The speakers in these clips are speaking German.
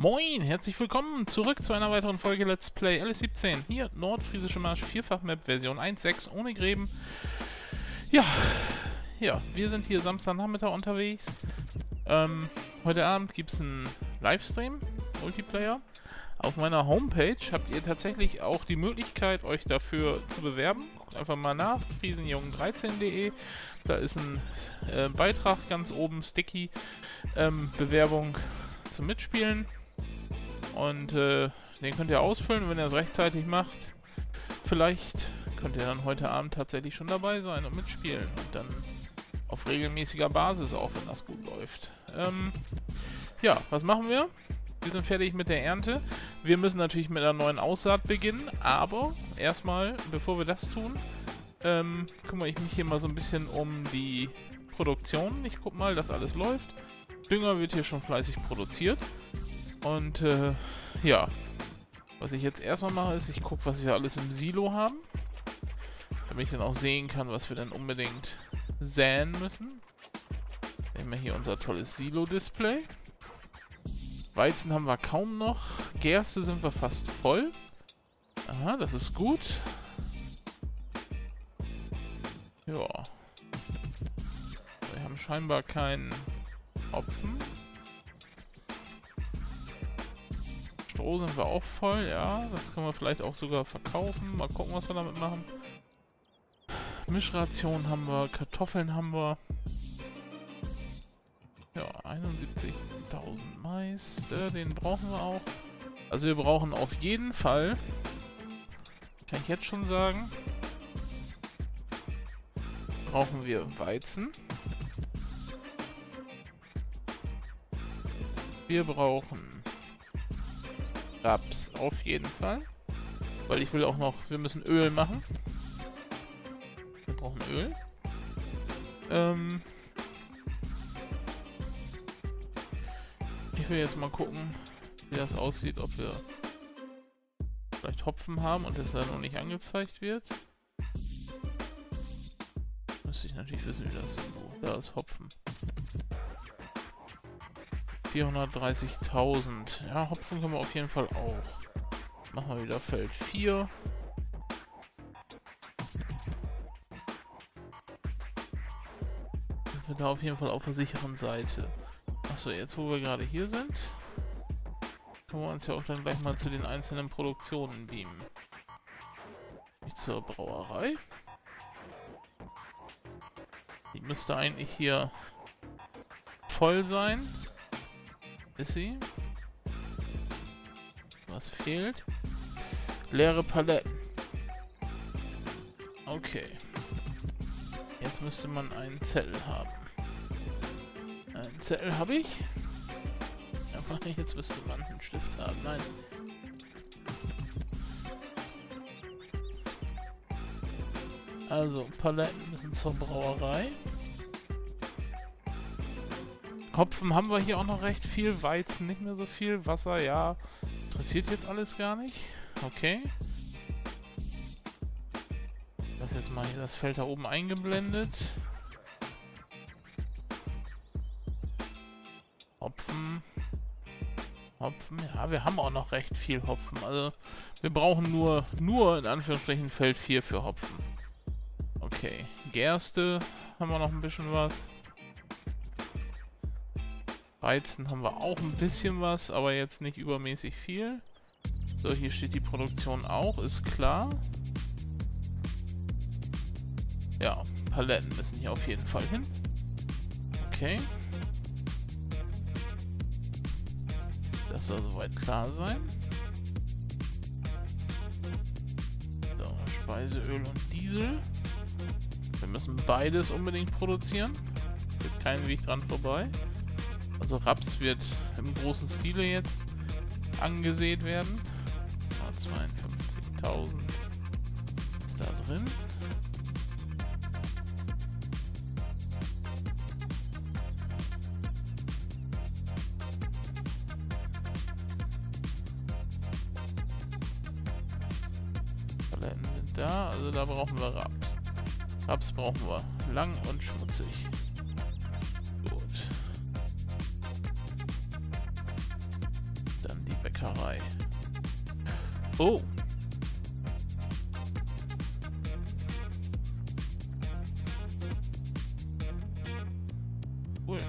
Moin, herzlich willkommen zurück zu einer weiteren Folge Let's Play LS17. Hier, Nordfriesische Marsch, Vierfach-Map, Version 1.6, ohne Gräben. Ja, wir sind hier Samstagnachmittag unterwegs. Heute Abend gibt es einen Livestream, Multiplayer. Auf meiner Homepage habt ihr tatsächlich auch die Möglichkeit, euch dafür zu bewerben. Guckt einfach mal nach, friesenjung13.de. Da ist ein Beitrag ganz oben, Sticky, Bewerbung zum Mitspielen. Und den könnt ihr ausfüllen, wenn ihr es rechtzeitig macht. Vielleicht könnt ihr dann heute Abend tatsächlich schon dabei sein und mitspielen. Und dann auf regelmäßiger Basis auch, wenn das gut läuft. Ja, was machen wir? Wir sind fertig mit der Ernte. Wir müssen natürlich mit einer neuen Aussaat beginnen. Aber erstmal, bevor wir das tun, kümmere ich mich hier mal so ein bisschen um die Produktion. Ich gucke mal, dass alles läuft. Dünger wird hier schon fleißig produziert. Und ja, was ich jetzt erstmal mache, ist, ich gucke, was wir alles im Silo haben. Damit ich dann auch sehen kann, was wir dann unbedingt säen müssen. Nehmen wir hier unser tolles Silo-Display. Weizen haben wir kaum noch. Gerste sind wir fast voll. Aha, das ist gut. Ja. Wir haben scheinbar keinen Hopfen. Stroh sind wir auch voll, ja. Das können wir vielleicht auch sogar verkaufen. Mal gucken, was wir damit machen. Mischration haben wir, Kartoffeln haben wir. Ja, 71.000 Mais, den brauchen wir auch. Also wir brauchen auf jeden Fall, kann ich jetzt schon sagen, brauchen wir Weizen. Wir brauchen Raps, auf jeden Fall. Weil ich will auch noch, wir müssen Öl machen. Wir brauchen Öl. Ich will jetzt mal gucken, wie das aussieht, ob wir vielleicht Hopfen haben und das dann noch nicht angezeigt wird. Müsste ich natürlich wissen, wie das ist. Da ist Hopfen. 430.000. Ja, Hopfen können wir auf jeden Fall auch. Machen wir wieder Feld 4. Sind wir da auf jeden Fall auf der sicheren Seite. Achso, jetzt wo wir gerade hier sind, können wir uns ja auch dann gleich mal zu den einzelnen Produktionen beamen. Ich zur Brauerei. Die müsste eigentlich hier voll sein. Ist sie? Was fehlt? Leere Paletten. Okay. Jetzt müsste man einen Zettel haben. Einen Zettel habe ich. Aber jetzt müsste man einen Stift haben. Nein. Also, Paletten müssen zur Brauerei. Hopfen haben wir hier auch noch recht viel, Weizen nicht mehr so viel, Wasser, ja, interessiert jetzt alles gar nicht. Okay. Lass jetzt mal hier das Feld da oben eingeblendet. Hopfen, ja, wir haben auch noch recht viel Hopfen, also wir brauchen nur in Anführungsstrichen Feld 4 für Hopfen. Okay, Gerste haben wir noch ein bisschen was. Weizen haben wir auch ein bisschen was, aber jetzt nicht übermäßig viel. So, hier steht die Produktion auch, ist klar. Ja, Paletten müssen hier auf jeden Fall hin. Okay. Das soll soweit klar sein. So, Speiseöl und Diesel. Wir müssen beides unbedingt produzieren. Gibt keinen Weg dran vorbei. Also Raps wird im großen Stile jetzt angesät werden. 52.000 ist da drin. Paletten sind da, also da brauchen wir Raps. Raps brauchen wir lang und schmutzig. Bäckerei. Oh. Cool.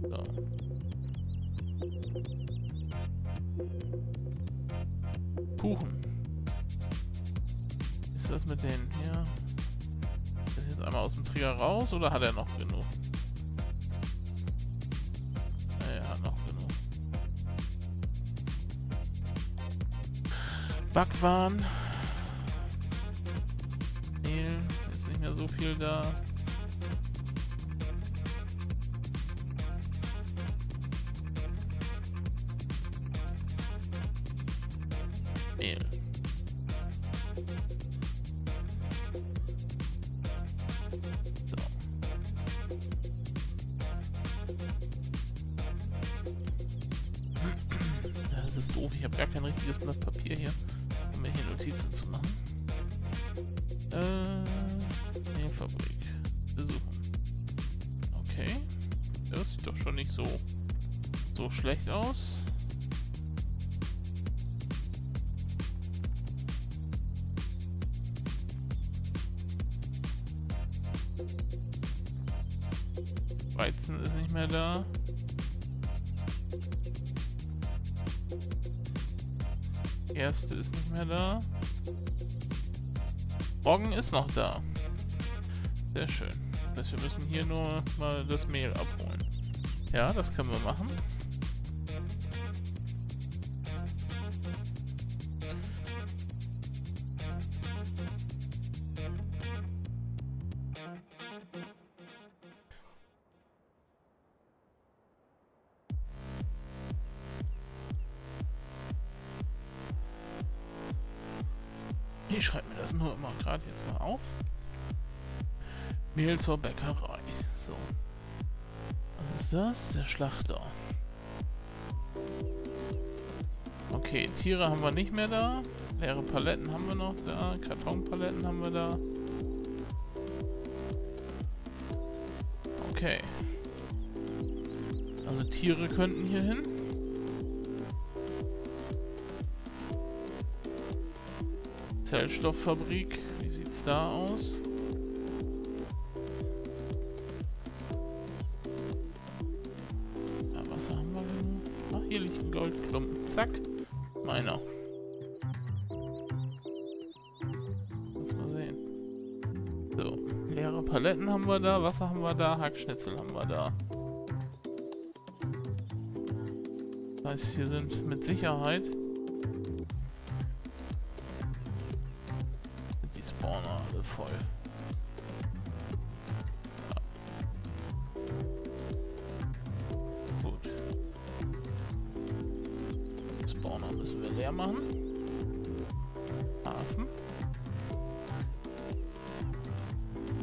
So. Kuchen. Ist das mit den hier? Ist das jetzt einmal aus dem Trigger raus oder hat er noch genug? Backwaren. Nee, ist nicht mehr so viel da. Mehl. So. Das ist doof, ich habe gar kein richtiges Blatt Papier hier. Notizen zu machen. Fabrik. Besuchen. Okay. Das sieht doch schon nicht so schlecht aus. Weizen ist nicht mehr da. Erste ist nicht mehr da. Roggen ist noch da. Sehr schön. Also wir müssen hier nur mal das Mehl abholen. Ja, das können wir machen. Ich schreibe mir das nur immer gerade jetzt mal auf. Mehl zur Bäckerei. So. Was ist das? Der Schlachter. Okay, Tiere haben wir nicht mehr da. Leere Paletten haben wir noch da. Kartonpaletten haben wir da. Okay. Also Tiere könnten hier hin. Zellstofffabrik, wie sieht's da aus? Ja, was haben wir denn? Ach, hier liegt ein Goldklumpen. Zack, meiner. Lass mal sehen. So, leere Paletten haben wir da, Wasser haben wir da, Hackschnitzel haben wir da. Das heißt, hier sind mit Sicherheit alle voll. Ja. Gut. Spawner müssen wir leer machen. Hafen.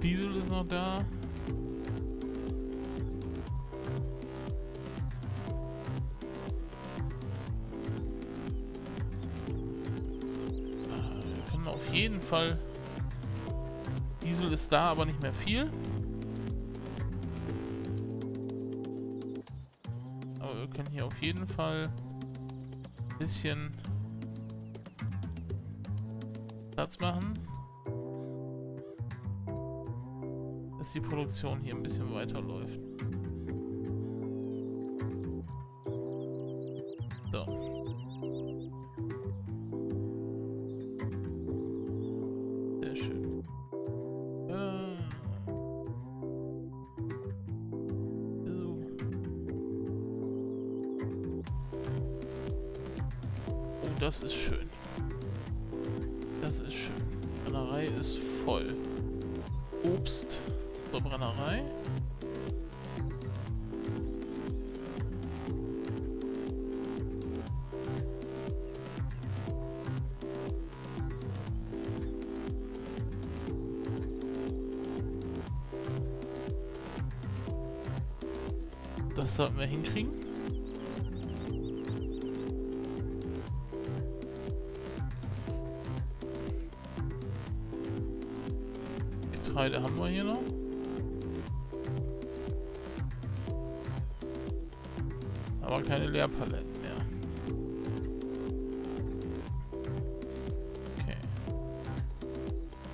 Diesel ist noch da. Wir können auf jeden Fall. Diesel ist da, aber nicht mehr viel. Aber wir können hier auf jeden Fall ein bisschen Platz machen, dass die Produktion hier ein bisschen weiterläuft. Das ist schön. Das ist schön. Die Brennerei ist voll. Obst zur Brennerei. Das sollten wir hinkriegen. Getreide haben wir hier noch. aber keine Leerpaletten mehr. Okay.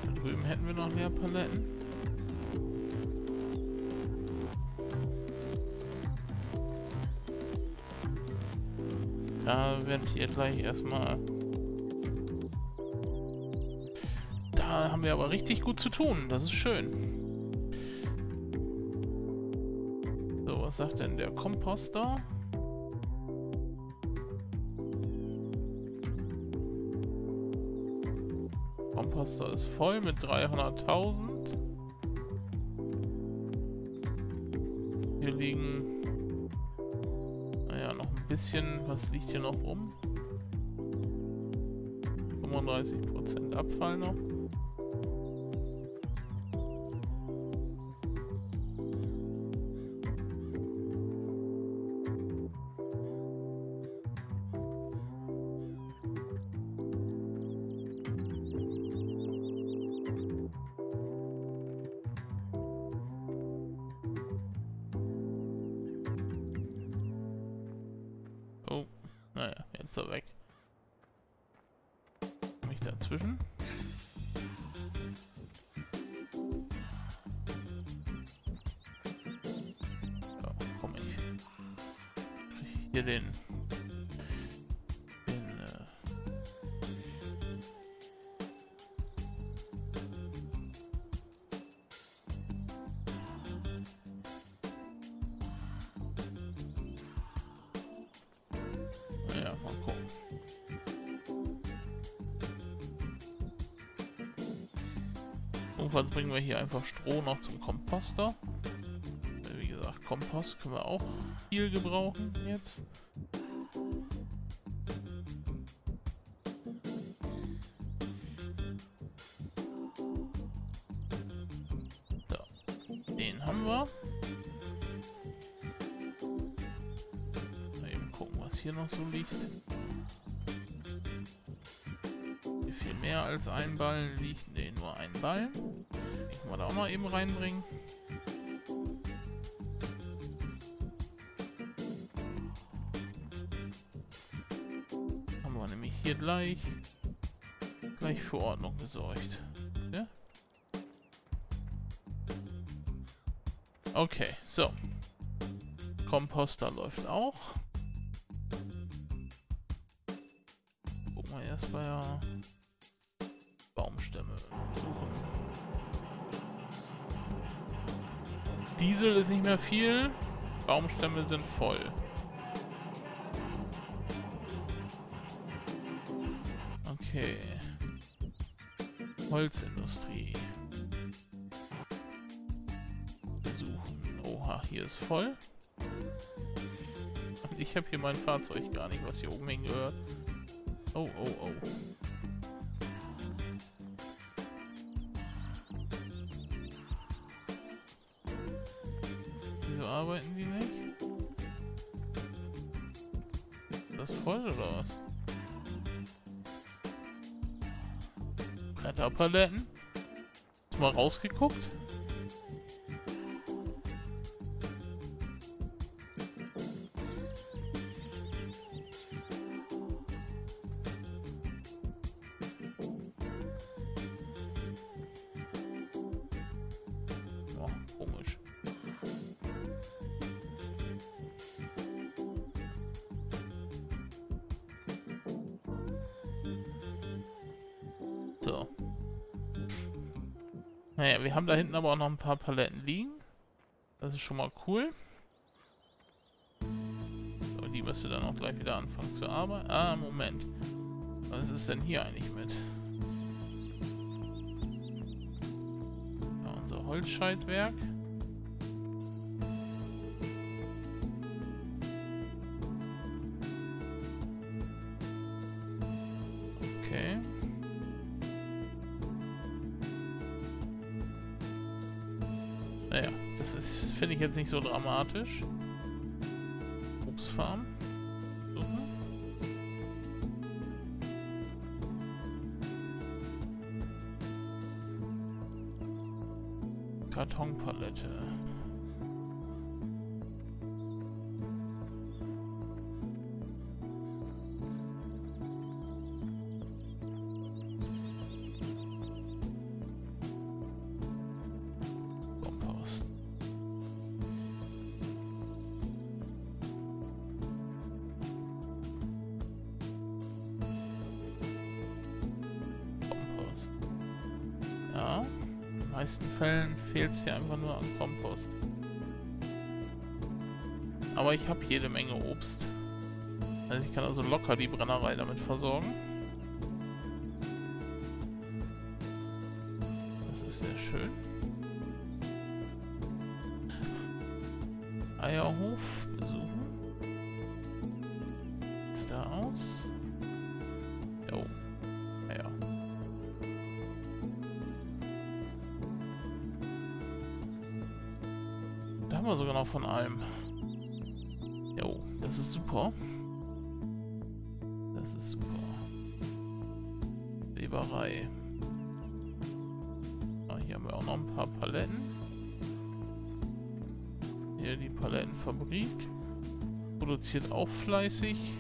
Da drüben hätten wir noch Leerpaletten. Da werde ich jetzt gleich erstmal... Da haben wir aber richtig gut zu tun, das ist schön. Was sagt denn der Komposter? Komposter ist voll mit 300.000. Hier liegen... Naja, noch ein bisschen. Was liegt hier noch rum? 35% Abfall noch. So, weg. Mich dazwischen. Ja, komm ich. Hier Jedenfalls bringen wir hier einfach Stroh noch zum Komposter. Wie gesagt, Kompost können wir auch viel gebrauchen jetzt. So, den haben wir. Mal eben gucken, was hier noch so liegt. Viel mehr als ein Ball liegt. Ne, nur ein Ball. Den können wir da auch mal eben reinbringen. Haben wir nämlich hier gleich für Ordnung gesorgt. Ja? Okay, so. Komposter läuft auch. Gucken wir erst mal ja. Baumstämme suchen. Diesel ist nicht mehr viel, Baumstämme sind voll. Okay. Holzindustrie. Suchen. Oha, hier ist voll. Und ich habe hier mein Fahrzeug gar nicht, was hier oben hingehört. Oh, oh, oh. Arbeiten die nicht? Ist das voll oder was? Bretterpaletten? Hast du mal rausgeguckt? Oh, komisch. So. Naja, wir haben da hinten aber auch noch ein paar Paletten liegen. Das ist schon mal cool. So, die müsste dann auch gleich wieder anfangen zu arbeiten. Ah, Moment. Was ist denn hier eigentlich mit? Ja, unser Holzscheitwerk. Naja, das ist, finde ich jetzt nicht so dramatisch. Obstfarm. Suchen. Kartonpalette. meisten Fällen fehlt es hier einfach nur an Kompost. Aber ich habe jede Menge Obst. Also ich kann also locker die Brennerei damit versorgen. Das ist sehr schön. Eierhof besuchen. Sieht's da aus? Jo. Naja. Da haben wir sogar noch von allem. Jo, das ist super. Das ist super. Weberei. Ah, hier haben wir auch noch ein paar Paletten. Hier die Palettenfabrik. Produziert auch fleißig.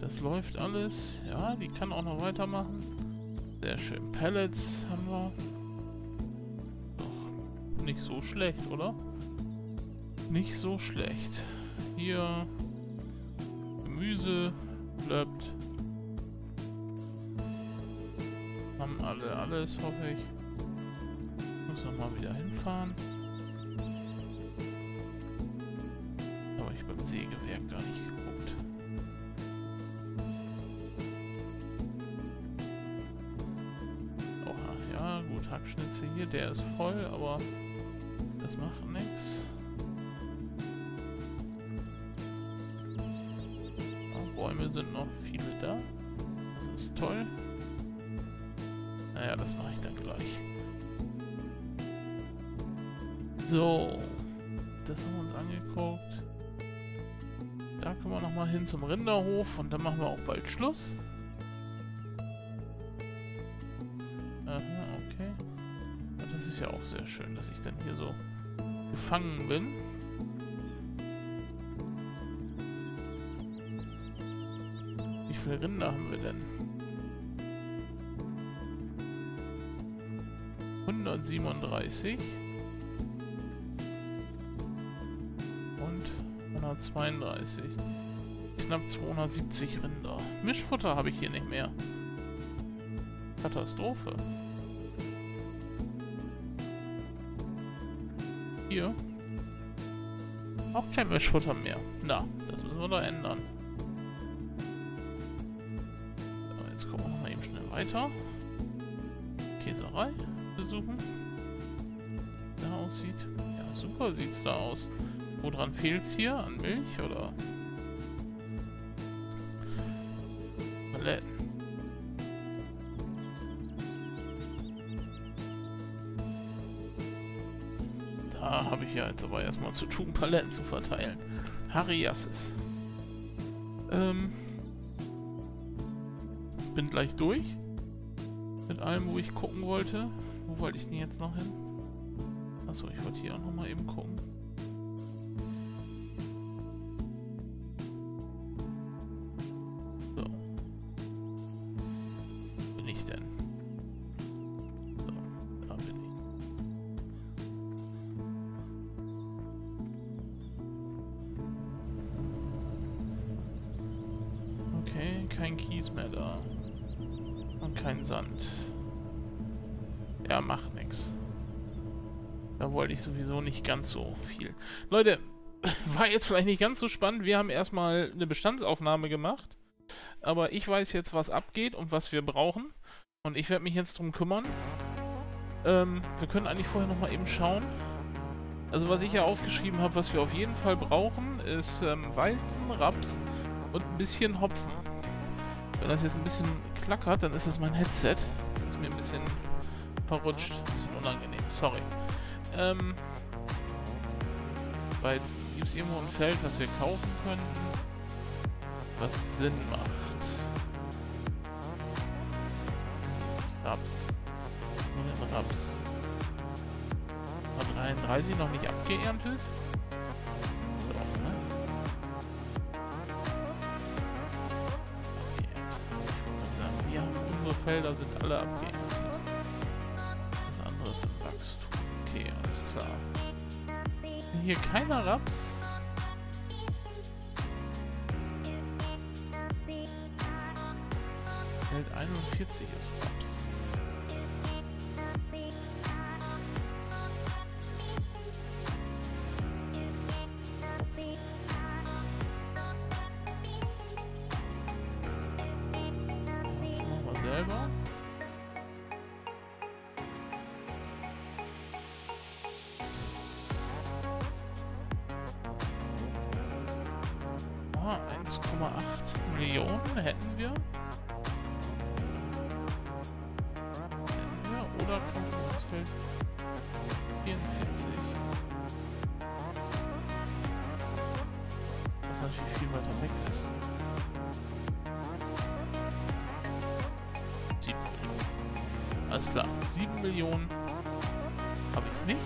Das läuft alles. Ja, die kann auch noch weitermachen. Sehr schön. Pellets haben wir. Doch, nicht so schlecht, oder? Nicht so schlecht. Hier Gemüse bleibt. Haben alle alles, hoffe ich. Ich muss nochmal wieder hinfahren. Aber ich habe beim Sägewerk gar nicht geguckt. Oha, ja gut, Hackschnitzel hier, der ist voll, aber das macht nichts. Bäume sind noch viele da. Das ist toll. Naja, das mache ich dann gleich. So. Das haben wir uns angeguckt. Da können wir nochmal hin zum Rinderhof und dann machen wir auch bald Schluss. Aha, okay. Ja, das ist ja auch sehr schön, dass ich dann hier so gefangen bin. Wie viele Rinder haben wir denn? 137 und 132. Knapp 270 Rinder. Mischfutter habe ich hier nicht mehr. Katastrophe. Hier. Auch kein Mischfutter mehr. Na, das müssen wir da ändern. Weiter. Käserei besuchen. Da aussieht. Ja, super sieht's da aus. Woran fehlt's hier? An Milch oder? Paletten. Da habe ich ja jetzt aber erstmal zu tun, Paletten zu verteilen. Harriasses. Bin gleich durch. Mit allem, wo ich gucken wollte. Wo wollte ich denn jetzt noch hin? Achso, ich wollte hier auch noch mal eben gucken. So. Wo bin ich denn? So, da bin ich. Okay, kein Kies mehr da. Und kein Sand. Ja, macht nix. Da wollte ich sowieso nicht ganz so viel. Leute, war jetzt vielleicht nicht ganz so spannend. Wir haben erstmal eine Bestandsaufnahme gemacht. Aber ich weiß jetzt, was abgeht und was wir brauchen. Und ich werde mich jetzt drum kümmern. Wir können eigentlich vorher nochmal eben schauen. Also was ich ja aufgeschrieben habe, was wir auf jeden Fall brauchen, ist Weizen, Raps und ein bisschen Hopfen. Wenn das jetzt ein bisschen klackert, dann ist das mein Headset. Das ist mir ein bisschen verrutscht. Ein bisschen unangenehm, sorry. Weizen. Gibt es irgendwo ein Feld, was wir kaufen können? Was Sinn macht. Raps. Nur den Raps. Hat 33 noch nicht abgeerntet? Felder sind alle abgeerntet. Das andere ist im Wachstum. Okay, alles klar. Hier keiner Raps. Feld 41 ist Raps. Aha, 1,8 Millionen hätten wir. Oder Konkurrenzfeld 44. Was natürlich viel weiter weg ist. 7 Millionen. Alles klar, 7 Millionen habe ich nicht.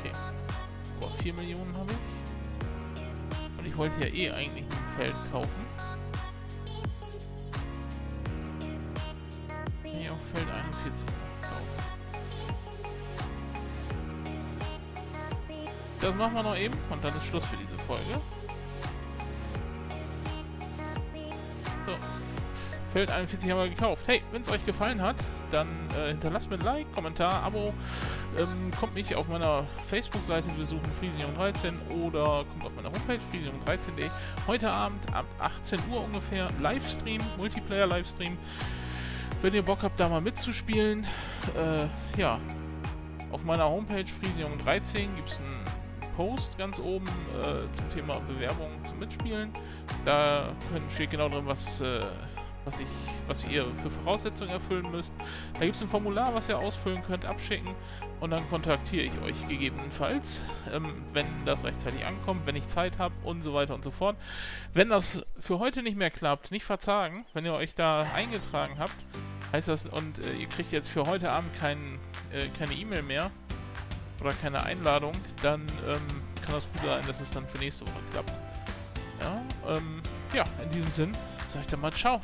Okay. Boah, 4 Millionen habe ich. Und ich wollte ja eh eigentlich ein Feld kaufen. Hier auf Feld 41. Das machen wir noch eben und dann ist Schluss für diese Folge. So. Feld 41 haben wir gekauft. Hey, wenn es euch gefallen hat, dann hinterlasst mir ein Like, Kommentar, Abo. Kommt mich auf meiner Facebook-Seite besuchen, Friesenjung13, oder kommt auf meiner Homepage, Friesenjung13.de. Heute Abend ab 18 Uhr ungefähr Livestream, Multiplayer-Livestream. Wenn ihr Bock habt, da mal mitzuspielen, ja, auf meiner Homepage Friesenjung13 gibt es einen Post ganz oben zum Thema Bewerbung zum Mitspielen. Da steht genau drin, was ihr für Voraussetzungen erfüllen müsst. Da gibt es ein Formular, was ihr ausfüllen könnt, abschicken und dann kontaktiere ich euch gegebenenfalls, wenn das rechtzeitig ankommt, wenn ich Zeit habe und so weiter und so fort. Wenn das für heute nicht mehr klappt, nicht verzagen, wenn ihr euch da eingetragen habt, heißt das, und ihr kriegt jetzt für heute Abend keine E-Mail mehr oder keine Einladung, dann kann das gut sein, dass es dann für nächste Woche klappt. Ja, ja, in diesem Sinn sage ich dann mal ciao.